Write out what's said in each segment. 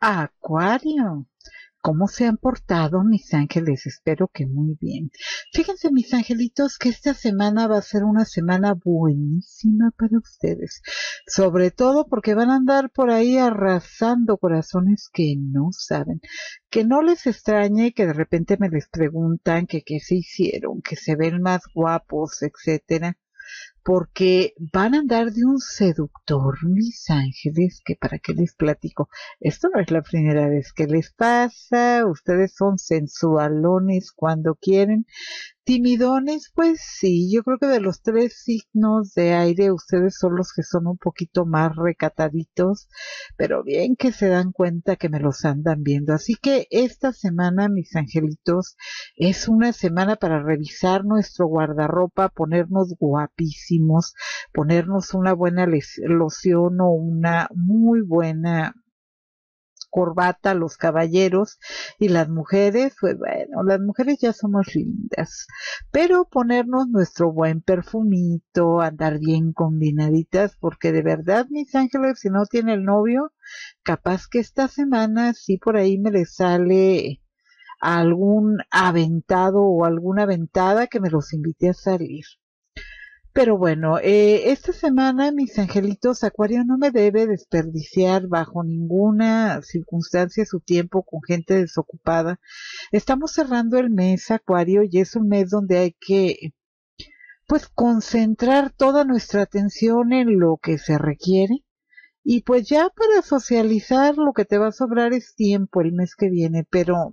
Acuario, ¿cómo se han portado mis ángeles? Espero que muy bien. Fíjense, mis angelitos, que esta semana va a ser una semana buenísima para ustedes. Sobre todo porque van a andar por ahí arrasando corazones que no saben. Que no les extrañe que de repente me les preguntan que qué se hicieron, que se ven más guapos, etcétera. Porque van a andar de un seductor, mis ángeles, que para qué les platico. Esto no es la primera vez que les pasa. Ustedes son sensualones cuando quieren. Timidones, pues sí. Yo creo que de los tres signos de aire, ustedes son los que son un poquito más recataditos. Pero bien que se dan cuenta que me los andan viendo. Así que esta semana, mis angelitos, es una semana para revisar nuestro guardarropa, ponernos guapísimos, ponernos una buena loción o una muy buena corbata, los caballeros, y las mujeres, pues bueno, las mujeres ya somos lindas, pero ponernos nuestro buen perfumito, andar bien combinaditas, porque de verdad, mis ángeles, si no tiene el novio, capaz que esta semana sí por ahí me le sale algún aventado o alguna aventada que me los invite a salir. Pero bueno, esta semana, mis angelitos, Acuario no me debe desperdiciar bajo ninguna circunstancia su tiempo con gente desocupada. Estamos cerrando el mes, Acuario, y es un mes donde hay que, pues, concentrar toda nuestra atención en lo que se requiere. Y pues ya para socializar lo que te va a sobrar es tiempo el mes que viene, pero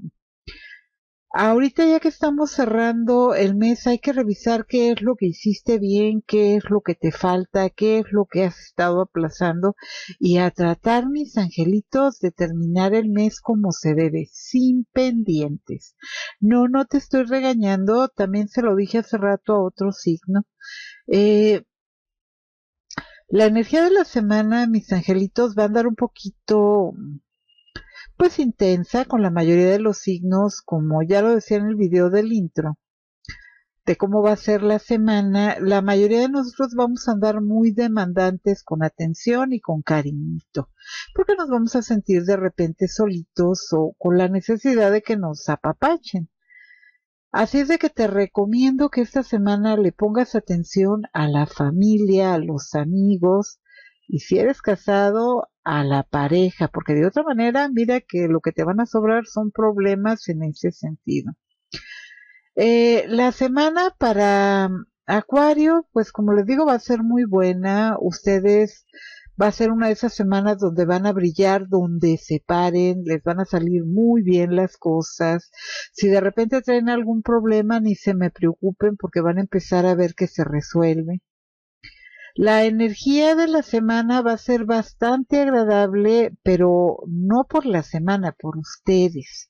ahorita ya que estamos cerrando el mes hay que revisar qué es lo que hiciste bien, qué es lo que te falta, qué es lo que has estado aplazando y a tratar, mis angelitos, de terminar el mes como se debe, sin pendientes. No, no te estoy regañando, también se lo dije hace rato a otro signo. La energía de la semana, mis angelitos, va a andar un poquito, pues, intensa con la mayoría de los signos, como ya lo decía en el video del intro, de cómo va a ser la semana. La mayoría de nosotros vamos a andar muy demandantes con atención y con cariñito, porque nos vamos a sentir de repente solitos o con la necesidad de que nos apapachen. Así es de que te recomiendo que esta semana le pongas atención a la familia, a los amigos, y si eres casado, a la pareja, porque de otra manera, mira que lo que te van a sobrar son problemas en ese sentido. La semana para Acuario, pues como les digo, va a ser muy buena. Ustedes, va a ser una de esas semanas donde van a brillar, donde se paren, les van a salir muy bien las cosas. Si de repente traen algún problema, ni se me preocupen, porque van a empezar a ver que se resuelve. La energía de la semana va a ser bastante agradable, pero no por la semana, por ustedes,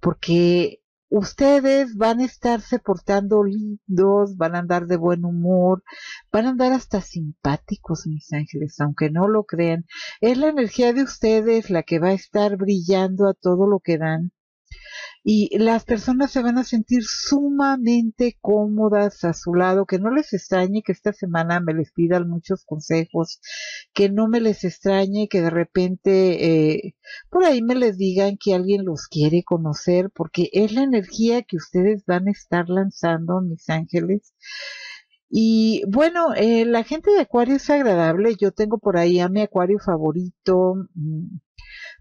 porque ustedes van a estarse portando lindos, van a andar de buen humor, van a andar hasta simpáticos, mis ángeles, aunque no lo crean. Es la energía de ustedes la que va a estar brillando a todo lo que dan. Y las personas se van a sentir sumamente cómodas a su lado. Que no les extrañe que esta semana me les pidan muchos consejos, que no me les extrañe que de repente por ahí me les digan que alguien los quiere conocer, porque es la energía que ustedes van a estar lanzando, mis ángeles. Y bueno, la gente de Acuario es agradable. Yo tengo por ahí a mi Acuario favorito.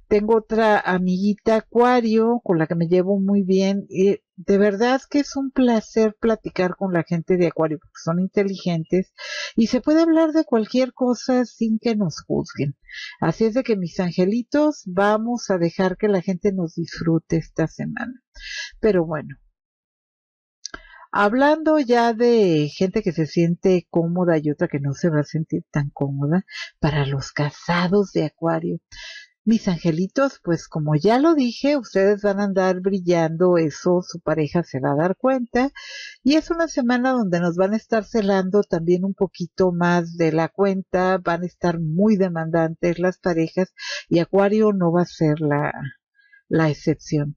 Tengo otra amiguita Acuario con la que me llevo muy bien. De verdad que es un placer platicar con la gente de Acuario, porque son inteligentes y se puede hablar de cualquier cosa sin que nos juzguen. Así es de que, mis angelitos, vamos a dejar que la gente nos disfrute esta semana. Pero bueno, hablando ya de gente que se siente cómoda y otra que no se va a sentir tan cómoda, para los casados de Acuario, mis angelitos, pues como ya lo dije, ustedes van a andar brillando, eso su pareja se va a dar cuenta, y es una semana donde nos van a estar celando también un poquito más de la cuenta, van a estar muy demandantes las parejas, y Acuario no va a ser la excepción.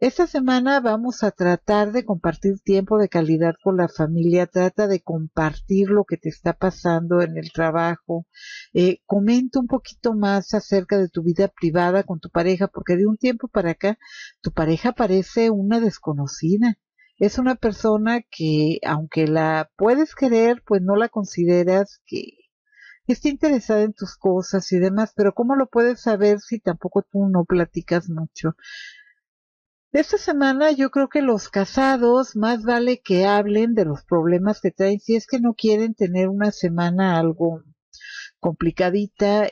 Esta semana vamos a tratar de compartir tiempo de calidad con la familia. Trata de compartir lo que te está pasando en el trabajo. Comenta un poquito más acerca de tu vida privada con tu pareja, porque de un tiempo para acá tu pareja parece una desconocida. Es una persona que, aunque la puedes querer, pues no la consideras que está interesada en tus cosas y demás. Pero ¿cómo lo puedes saber si tampoco tú no platicas mucho? Esta semana yo creo que los casados más vale que hablen de los problemas que traen si es que no quieren tener una semana algo complicadita.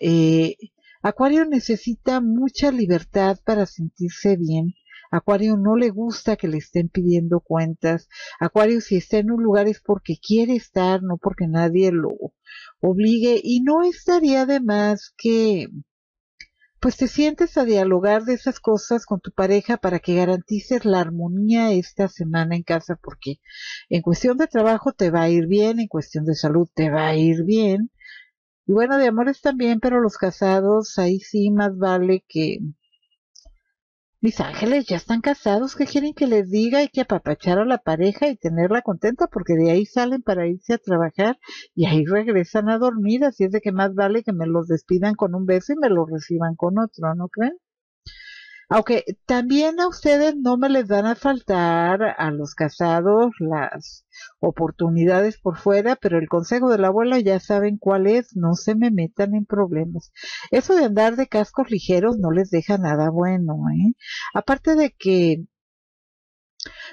Acuario necesita mucha libertad para sentirse bien. Acuario no le gusta que le estén pidiendo cuentas. Acuario, si está en un lugar es porque quiere estar, no porque nadie lo obligue. Y no estaría de más que pues te sientes a dialogar de esas cosas con tu pareja para que garantices la armonía esta semana en casa, porque en cuestión de trabajo te va a ir bien, en cuestión de salud te va a ir bien, y bueno, de amores también, pero los casados, ahí sí más vale que... Mis ángeles ya están casados, ¿qué quieren que les diga? Hay que apapachar a la pareja y tenerla contenta, porque de ahí salen para irse a trabajar y ahí regresan a dormir, así es de que más vale que me los despidan con un beso y me los reciban con otro, ¿no creen? Aunque también a ustedes no me les van a faltar a los casados las oportunidades por fuera, pero el consejo de la abuela ya saben cuál es: no se me metan en problemas. Eso de andar de cascos ligeros no les deja nada bueno, ¿eh? Aparte de que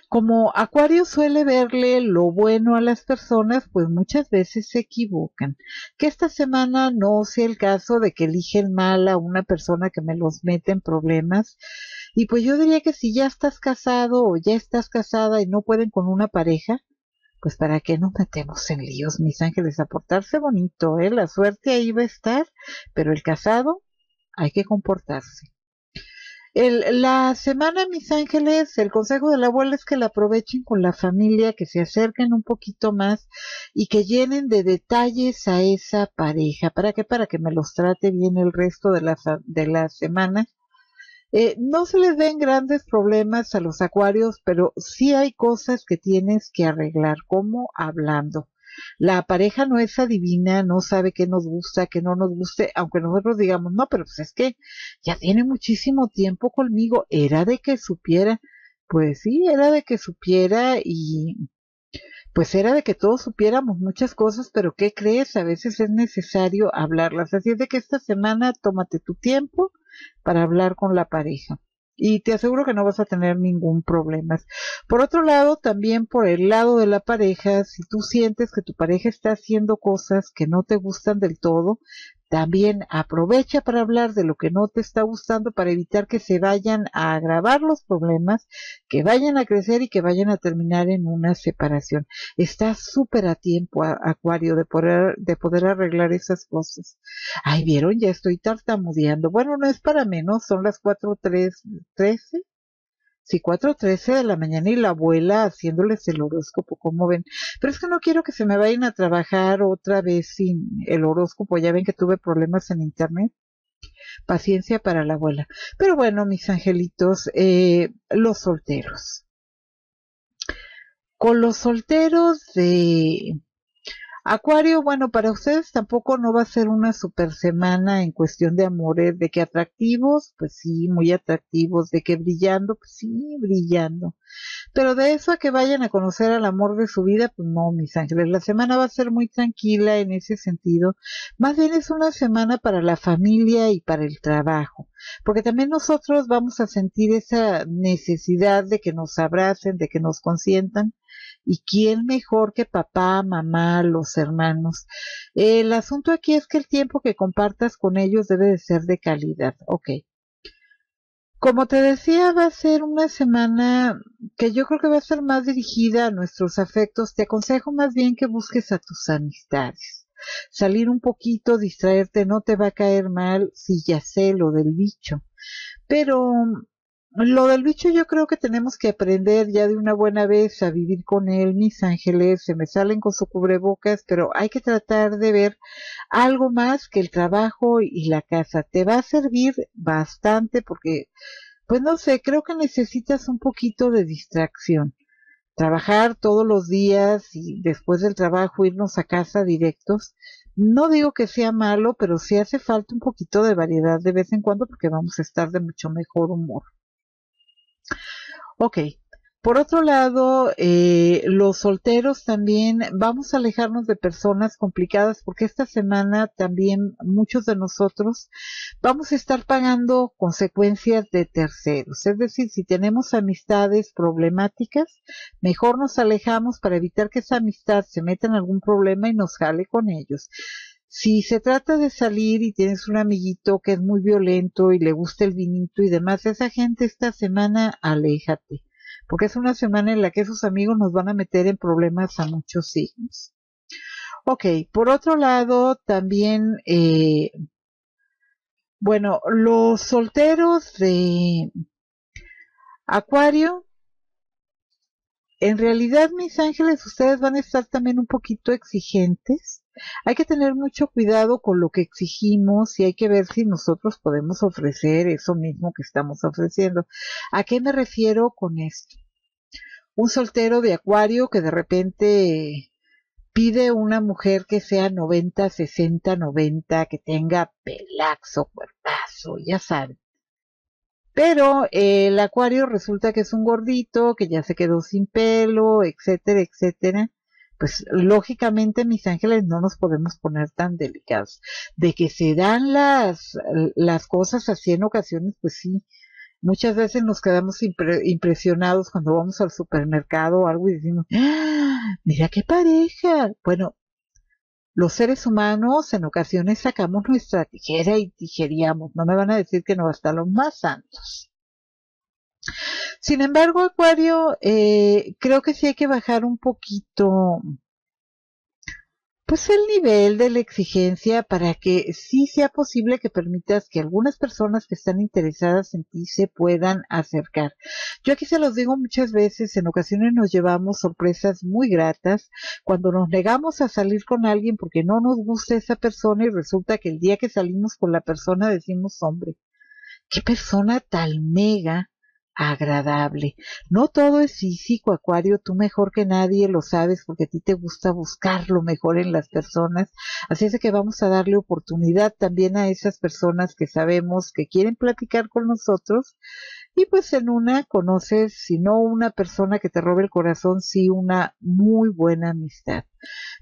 como Acuario suele verle lo bueno a las personas, pues muchas veces se equivocan. Que esta semana no sea el caso de que eligen mal a una persona que me los mete en problemas. Y pues yo diría que si ya estás casado o ya estás casada y no pueden con una pareja, pues para qué nos metemos en líos, mis ángeles. A portarse bonito, ¿eh? La suerte ahí va a estar, pero el casado hay que comportarse. La semana, mis ángeles, el consejo de la abuela es que la aprovechen con la familia, que se acerquen un poquito más y que llenen de detalles a esa pareja. ¿Para qué? Para que me los trate bien el resto de la semana. No se les den grandes problemas a los acuarios, pero sí hay cosas que tienes que arreglar, como hablando. La pareja no es adivina, no sabe qué nos gusta, qué no nos guste, aunque nosotros digamos, no, pero pues es que ya tiene muchísimo tiempo conmigo, era de que supiera. Pues sí, era de que supiera y pues era de que todos supiéramos muchas cosas, pero ¿qué crees? A veces es necesario hablarlas, así es de que esta semana tómate tu tiempo para hablar con la pareja. Y te aseguro que no vas a tener ningún problema. Por otro lado, también por el lado de la pareja, si tú sientes que tu pareja está haciendo cosas que no te gustan del todo, también aprovecha para hablar de lo que no te está gustando para evitar que se vayan a agravar los problemas, que vayan a crecer y que vayan a terminar en una separación. Estás súper a tiempo, Acuario, de poder arreglar esas cosas. Ay, ¿vieron? Ya estoy tartamudeando. Bueno, no es para menos, son las 4:13. Sí, 4:13 de la mañana y la abuela haciéndoles el horóscopo, como ven. Pero es que no quiero que se me vayan a trabajar otra vez sin el horóscopo. Ya ven que tuve problemas en internet. Paciencia para la abuela. Pero bueno, mis angelitos, los solteros. Con los solteros de Acuario, bueno, para ustedes tampoco no va a ser una super semana en cuestión de amores, de que atractivos, pues sí, muy atractivos, de que brillando, pues sí, brillando. Pero de eso a que vayan a conocer al amor de su vida, pues no, mis ángeles. La semana va a ser muy tranquila en ese sentido. Más bien es una semana para la familia y para el trabajo, porque también nosotros vamos a sentir esa necesidad de que nos abracen, de que nos consientan. ¿Y quién mejor que papá, mamá, los hermanos? El asunto aquí es que el tiempo que compartas con ellos debe de ser de calidad. Ok. Como te decía, va a ser una semana que yo creo que va a ser más dirigida a nuestros afectos. Te aconsejo más bien que busques a tus amistades. Salir un poquito, distraerte, no te va a caer mal, si ya sé lo del bicho. Pero lo del bicho yo creo que tenemos que aprender ya de una buena vez a vivir con él, mis ángeles. Se me salen con su cubrebocas, pero hay que tratar de ver algo más que el trabajo y la casa. Te va a servir bastante porque pues no sé, creo que necesitas un poquito de distracción. Trabajar todos los días y después del trabajo irnos a casa directos, no digo que sea malo, pero sí hace falta un poquito de variedad de vez en cuando porque vamos a estar de mucho mejor humor. Ok, por otro lado, los solteros también, vamos a alejarnos de personas complicadas porque esta semana también muchos de nosotros vamos a estar pagando consecuencias de terceros. Es decir, si tenemos amistades problemáticas, mejor nos alejamos para evitar que esa amistad se meta en algún problema y nos jale con ellos. Si se trata de salir y tienes un amiguito que es muy violento y le gusta el vinito y demás, esa gente esta semana aléjate, porque es una semana en la que esos amigos nos van a meter en problemas a muchos signos. Ok, por otro lado, también, bueno, los solteros de Acuario, en realidad, mis ángeles, ustedes van a estar también un poquito exigentes. Hay que tener mucho cuidado con lo que exigimos y hay que ver si nosotros podemos ofrecer eso mismo que estamos ofreciendo. ¿A qué me refiero con esto? Un soltero de Acuario que de repente pide una mujer que sea 90, 60, 90, que tenga pelazo, cuerpazo, ya saben. Pero el Acuario resulta que es un gordito, que ya se quedó sin pelo, etcétera, etcétera. Pues lógicamente, mis ángeles, no nos podemos poner tan delicados. De que se dan las cosas así en ocasiones, pues sí, muchas veces nos quedamos impresionados cuando vamos al supermercado o algo y decimos, ¡ah, mira qué pareja! Bueno, los seres humanos en ocasiones sacamos nuestra tijera y tijeríamos. No me van a decir que no, hasta los más santos. Sin embargo, Acuario, creo que sí hay que bajar un poquito, pues, el nivel de la exigencia para que sí sea posible que permitas que algunas personas que están interesadas en ti se puedan acercar. Yo aquí se los digo muchas veces, en ocasiones nos llevamos sorpresas muy gratas cuando nos negamos a salir con alguien porque no nos gusta esa persona y resulta que el día que salimos con la persona decimos, hombre, qué persona tan mega agradable. No todo es físico, Acuario, tú mejor que nadie lo sabes porque a ti te gusta buscar lo mejor en las personas, así es que vamos a darle oportunidad también a esas personas que sabemos que quieren platicar con nosotros y pues en una conoces, si no una persona que te robe el corazón, sí una muy buena amistad.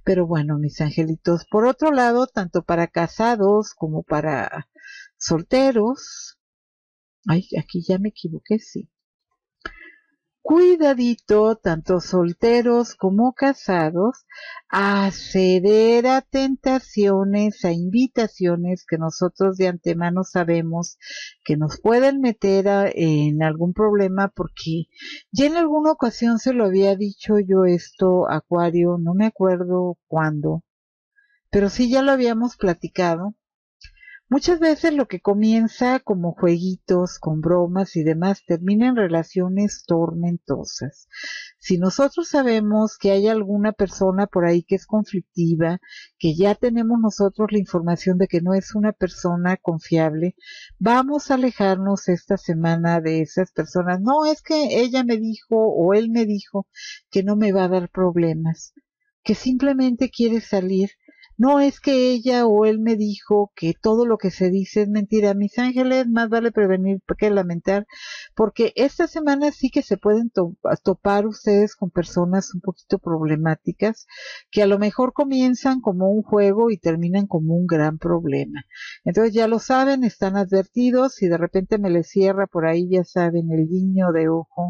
Pero bueno, mis angelitos, por otro lado, tanto para casados como para solteros, ay, aquí ya me equivoqué, sí. Cuidadito, tanto solteros como casados, a ceder a tentaciones, a invitaciones que nosotros de antemano sabemos que nos pueden meter en algún problema, porque ya en alguna ocasión se lo había dicho yo esto, Acuario, no me acuerdo cuándo, pero sí ya lo habíamos platicado. Muchas veces lo que comienza como jueguitos, con bromas y demás, termina en relaciones tormentosas. Si nosotros sabemos que hay alguna persona por ahí que es conflictiva, que ya tenemos nosotros la información de que no es una persona confiable, vamos a alejarnos esta semana de esas personas. No, es que ella me dijo o él me dijo que no me va a dar problemas, que simplemente quiere salir. No, es que ella o él me dijo que todo lo que se dice es mentira. Mis ángeles, más vale prevenir que lamentar, porque esta semana sí que se pueden topar ustedes con personas un poquito problemáticas, que a lo mejor comienzan como un juego y terminan como un gran problema. Entonces ya lo saben, están advertidos, y de repente me les cierra por ahí, ya saben, el guiño de ojo.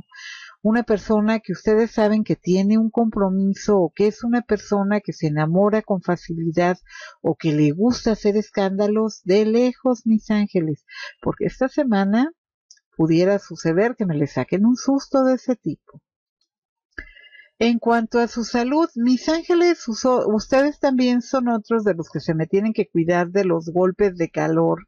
Una persona que ustedes saben que tiene un compromiso o que es una persona que se enamora con facilidad o que le gusta hacer escándalos, de lejos, mis ángeles, porque esta semana pudiera suceder que me le saquen un susto de ese tipo. En cuanto a su salud, mis ángeles, ustedes también son otros de los que se me tienen que cuidar de los golpes de calor.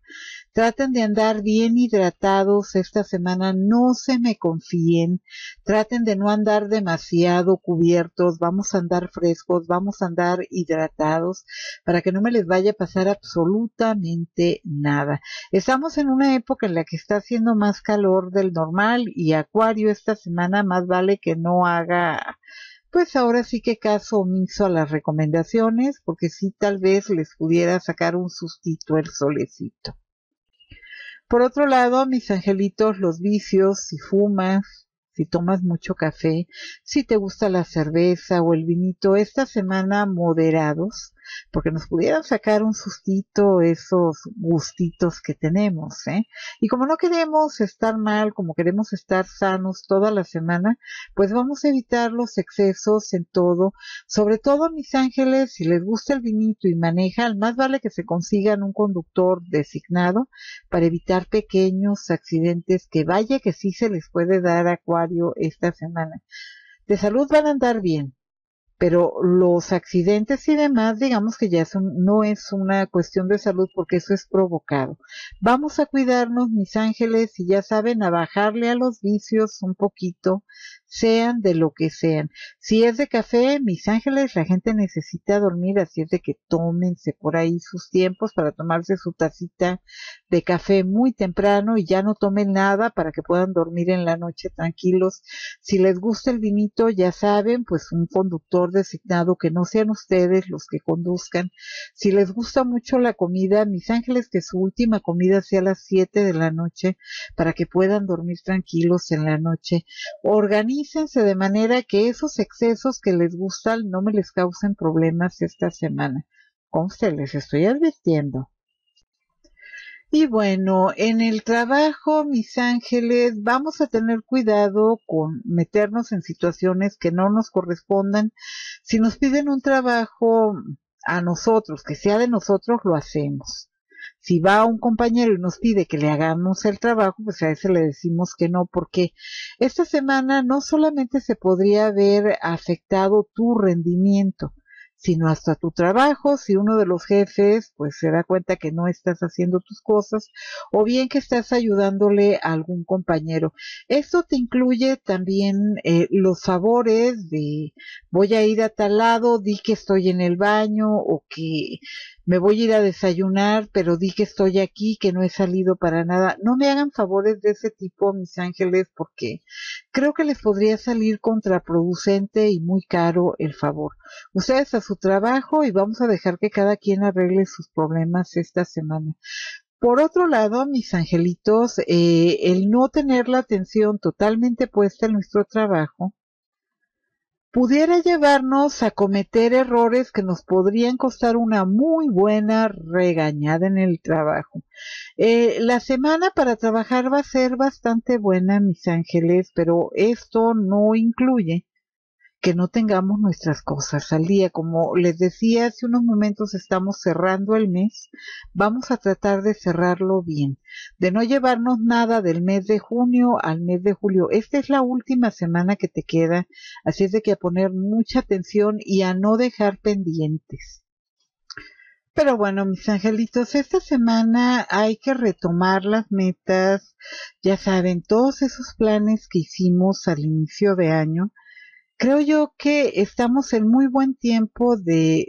Traten de andar bien hidratados esta semana, no se me confíen. Traten de no andar demasiado cubiertos, vamos a andar frescos, vamos a andar hidratados para que no me les vaya a pasar absolutamente nada. Estamos en una época en la que está haciendo más calor del normal y Acuario esta semana más vale que no haga... Pues ahora sí que caso omiso a las recomendaciones, porque sí tal vez les pudiera sacar un sustito el solecito. Por otro lado, mis angelitos, los vicios, si fumas, si tomas mucho café, si te gusta la cerveza o el vinito, esta semana moderados, porque nos pudieran sacar un sustito esos gustitos que tenemos, ¿eh? Y como no queremos estar mal, como queremos estar sanos toda la semana, pues vamos a evitar los excesos en todo, sobre todo mis ángeles, si les gusta el vinito y manejan, más vale que se consigan un conductor designado para evitar pequeños accidentes, que vaya que sí se les puede dar a Acuario esta semana. De salud van a andar bien, pero los accidentes y demás, digamos que ya no es una cuestión de salud porque eso es provocado. Vamos a cuidarnos, mis ángeles, y ya saben, a bajarle a los vicios un poquito, sean de lo que sean. Si es de café, mis ángeles, la gente necesita dormir, así es de que tómense por ahí sus tiempos para tomarse su tacita de café muy temprano y ya no tomen nada para que puedan dormir en la noche tranquilos. Si les gusta el vinito, ya saben, pues un conductor designado, que no sean ustedes los que conduzcan. Si les gusta mucho la comida, mis ángeles, que su última comida sea a las 7 de la noche para que puedan dormir tranquilos en la noche. Organícense de manera que esos excesos que les gustan no me les causen problemas esta semana. Conste, les estoy advirtiendo. Y bueno, en el trabajo, mis ángeles, vamos a tener cuidado con meternos en situaciones que no nos correspondan. Si nos piden un trabajo a nosotros, que sea de nosotros, lo hacemos. Si va un compañero y nos pide que le hagamos el trabajo, pues a ese le decimos que no, porque esta semana no solamente se podría haber afectado tu rendimiento, sino hasta tu trabajo, si uno de los jefes pues se da cuenta que no estás haciendo tus cosas, o bien que estás ayudándole a algún compañero. Esto te incluye también los favores de voy a ir a tal lado, di que estoy en el baño, o que me voy a ir a desayunar, pero di que estoy aquí, que no he salido para nada. No me hagan favores de ese tipo, mis ángeles, porque creo que les podría salir contraproducente y muy caro el favor. Ustedes a su trabajo y vamos a dejar que cada quien arregle sus problemas esta semana. Por otro lado, mis angelitos, el no tener la atención totalmente puesta en nuestro trabajo pudiera llevarnos a cometer errores que nos podrían costar una muy buena regañada en el trabajo. La semana para trabajar va a ser bastante buena, mis ángeles, pero esto no incluye que no tengamos nuestras cosas al día. Como les decía hace unos momentos, estamos cerrando el mes, vamos a tratar de cerrarlo bien, de no llevarnos nada del mes de junio al mes de julio. Esta es la última semana que te queda, así es de que a poner mucha atención y a no dejar pendientes. Pero bueno, mis angelitos, esta semana hay que retomar las metas, ya saben, todos esos planes que hicimos al inicio de año. Creo yo que estamos en muy buen tiempo de,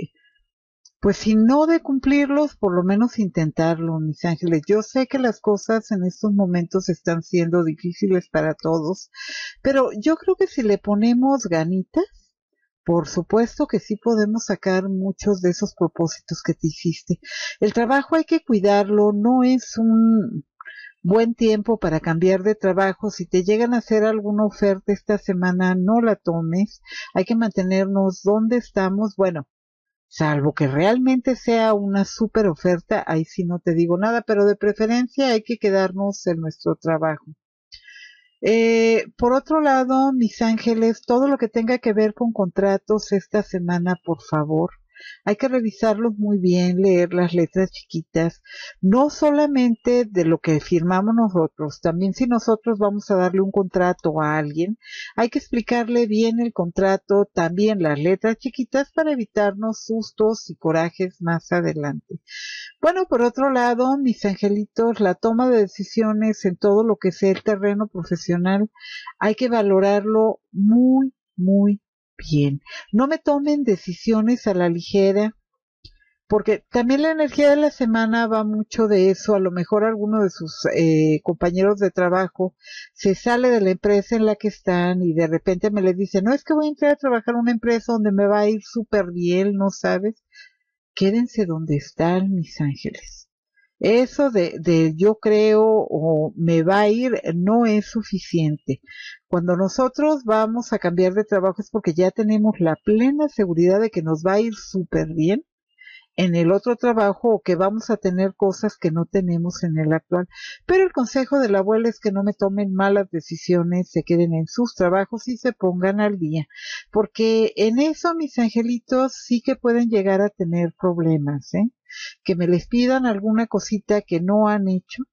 pues si no de cumplirlos, por lo menos intentarlo, mis ángeles. Yo sé que las cosas en estos momentos están siendo difíciles para todos, pero yo creo que si le ponemos ganitas, por supuesto que sí podemos sacar muchos de esos propósitos que te hiciste. El trabajo hay que cuidarlo, no es un buen tiempo para cambiar de trabajo. Si te llegan a hacer alguna oferta esta semana, no la tomes. Hay que mantenernos donde estamos. Bueno, salvo que realmente sea una super oferta, ahí sí no te digo nada, pero de preferencia hay que quedarnos en nuestro trabajo. Por otro lado, mis ángeles, todo lo que tenga que ver con contratos esta semana, por favor, hay que revisarlos muy bien, leer las letras chiquitas, no solamente de lo que firmamos nosotros, también si nosotros vamos a darle un contrato a alguien, hay que explicarle bien el contrato, también las letras chiquitas para evitarnos sustos y corajes más adelante. Bueno, por otro lado, mis angelitos, la toma de decisiones en todo lo que sea el terreno profesional, hay que valorarlo muy, muy bien. No me tomen decisiones a la ligera, porque también la energía de la semana va mucho de eso. A lo mejor alguno de sus compañeros de trabajo se sale de la empresa en la que están y de repente me les dice, no, es que voy a entrar a trabajar en una empresa donde me va a ir súper bien, ¿no sabes? Quédense donde están, mis ángeles. Eso de yo creo o me va a ir no es suficiente. Cuando nosotros vamos a cambiar de trabajo es porque ya tenemos la plena seguridad de que nos va a ir súper bien en el otro trabajo o que vamos a tener cosas que no tenemos en el actual. Pero el consejo de la abuela es que no me tomen malas decisiones, se queden en sus trabajos y se pongan al día. Porque en eso, mis angelitos, sí que pueden llegar a tener problemas, ¿eh? Que me les pidan alguna cosita que no han hecho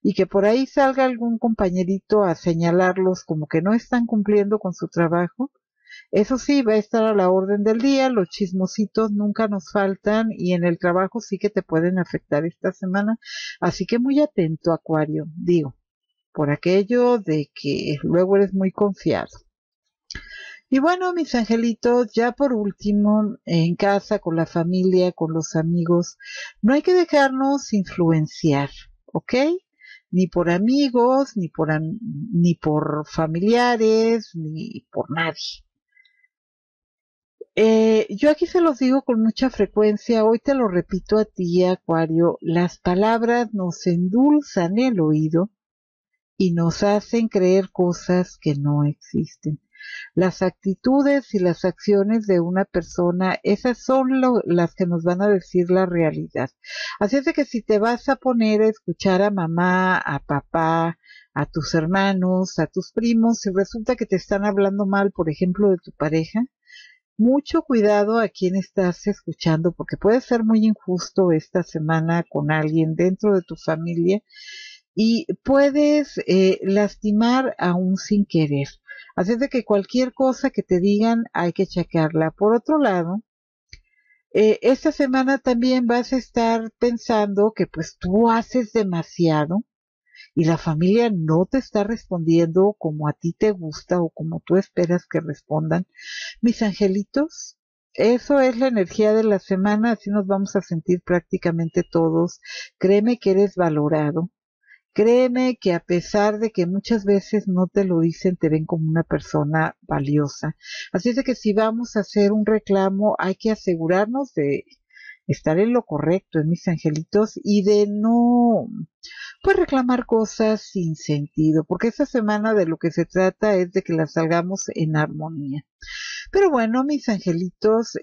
y que por ahí salga algún compañerito a señalarlos como que no están cumpliendo con su trabajo. Eso sí, va a estar a la orden del día, los chismositos nunca nos faltan y en el trabajo sí que te pueden afectar esta semana. Así que muy atento, Acuario, digo, por aquello de que luego eres muy confiado. Y bueno, mis angelitos, ya por último, en casa, con la familia, con los amigos, no hay que dejarnos influenciar, ¿ok? Ni por amigos, ni por familiares, ni por nadie. Yo aquí se los digo con mucha frecuencia, hoy te lo repito a ti, Acuario, las palabras nos endulzan el oído y nos hacen creer cosas que no existen. Las actitudes y las acciones de una persona, esas son las que nos van a decir la realidad. Así es de que si te vas a poner a escuchar a mamá, a papá, a tus hermanos, a tus primos, si resulta que te están hablando mal, por ejemplo, de tu pareja, mucho cuidado a quién estás escuchando, porque puede ser muy injusto esta semana con alguien dentro de tu familia y puedes lastimar aún sin querer. Así es de que cualquier cosa que te digan hay que checarla. Por otro lado, esta semana también vas a estar pensando que pues tú haces demasiado y la familia no te está respondiendo como a ti te gusta o como tú esperas que respondan. Mis angelitos, eso es la energía de la semana, así nos vamos a sentir prácticamente todos. Créeme que eres valorado. Créeme que a pesar de que muchas veces no te lo dicen, te ven como una persona valiosa. Así es de que si vamos a hacer un reclamo, hay que asegurarnos de estar en lo correcto, mis angelitos, y de no pues reclamar cosas sin sentido, porque esta semana de lo que se trata es de que la salgamos en armonía. Pero bueno, mis angelitos,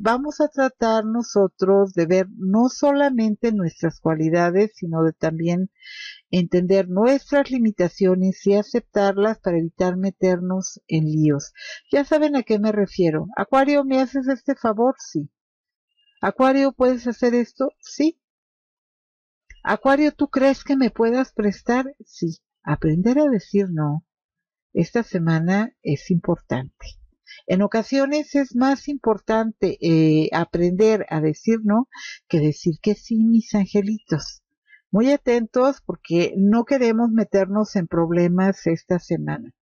vamos a tratar nosotros de ver no solamente nuestras cualidades, sino de también entender nuestras limitaciones y aceptarlas para evitar meternos en líos. Ya saben a qué me refiero. Acuario, ¿me haces este favor? Sí. Acuario, ¿puedes hacer esto? Sí. Acuario, ¿tú crees que me puedas prestar? Sí. Aprender a decir no esta semana es importante. En ocasiones es más importante aprender a decir no que decir que sí, mis angelitos. Muy atentos porque no queremos meternos en problemas esta semana.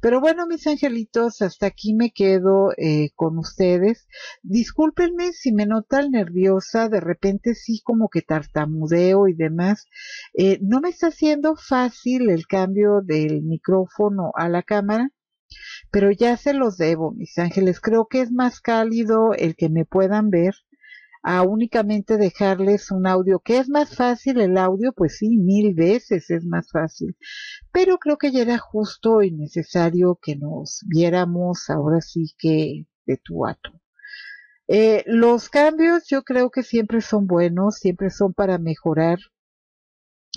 Pero bueno, mis angelitos, hasta aquí me quedo con ustedes. Discúlpenme si me notan nerviosa, de repente sí como que tartamudeo y demás. No me está siendo fácil el cambio del micrófono a la cámara, pero ya se los debo, mis ángeles. Creo que es más cálido el que me puedan ver a únicamente dejarles un audio, que es más fácil el audio, pues sí, 1000 veces es más fácil, pero creo que ya era justo y necesario que nos viéramos ahora sí que de tú a tú. Los cambios yo creo que siempre son buenos, siempre son para mejorar,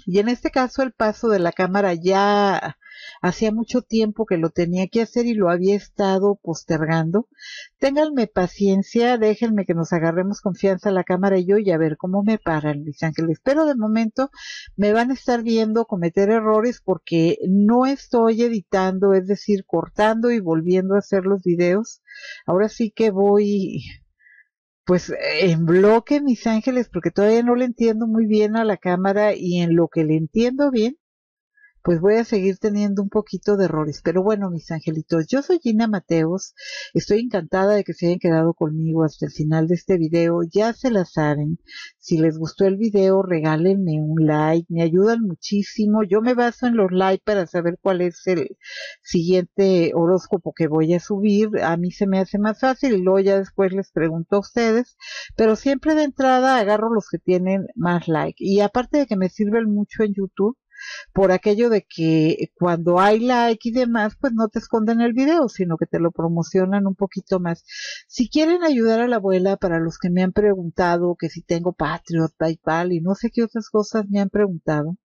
Y en este caso el paso de la cámara ya hacía mucho tiempo que lo tenía que hacer y lo había estado postergando. Ténganme paciencia, déjenme que nos agarremos confianza la cámara y yo y a ver cómo me paran, mis ángeles. Pero de momento me van a estar viendo cometer errores porque no estoy editando, es decir, cortando y volviendo a hacer los videos. Ahora sí que voy pues en bloque, mis ángeles, porque todavía no le entiendo muy bien a la cámara y en lo que le entiendo bien, pues voy a seguir teniendo un poquito de errores. Pero bueno, mis angelitos, yo soy Gina Mateos. Estoy encantada de que se hayan quedado conmigo hasta el final de este video. Ya se la saben. Si les gustó el video, regálenme un like. Me ayudan muchísimo. Yo me baso en los likes para saber cuál es el siguiente horóscopo que voy a subir. A mí se me hace más fácil y luego ya después les pregunto a ustedes. Pero siempre de entrada agarro los que tienen más like. Y aparte de que me sirven mucho en YouTube, por aquello de que cuando hay like y demás, pues no te esconden el video, sino que te lo promocionan un poquito más. Si quieren ayudar a la abuela, para los que me han preguntado que si tengo Patreon, PayPal y no sé qué otras cosas me han preguntado,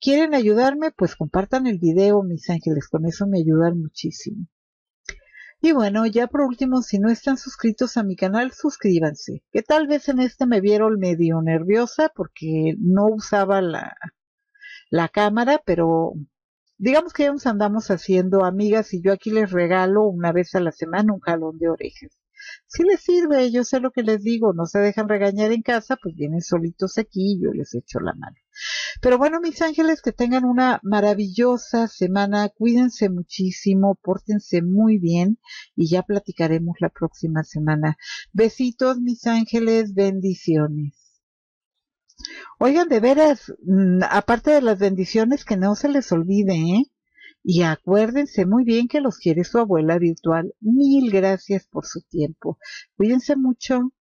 quieren ayudarme, pues compartan el video, mis ángeles, con eso me ayudan muchísimo. Y bueno, ya por último, si no están suscritos a mi canal, suscríbanse, que tal vez en este me vieron medio nerviosa porque no usaba la cámara, pero digamos que ya nos andamos haciendo amigas y yo aquí les regalo una vez a la semana un jalón de orejas. Si les sirve, yo sé lo que les digo, no se dejan regañar en casa, pues vienen solitos aquí y yo les echo la mano. Pero bueno, mis ángeles, que tengan una maravillosa semana, cuídense muchísimo, pórtense muy bien y ya platicaremos la próxima semana. Besitos, mis ángeles, bendiciones. Oigan, de veras, aparte de las bendiciones, que no se les olvide, ¿eh? Y acuérdense muy bien que los quiere su abuela virtual. Mil gracias por su tiempo. Cuídense mucho.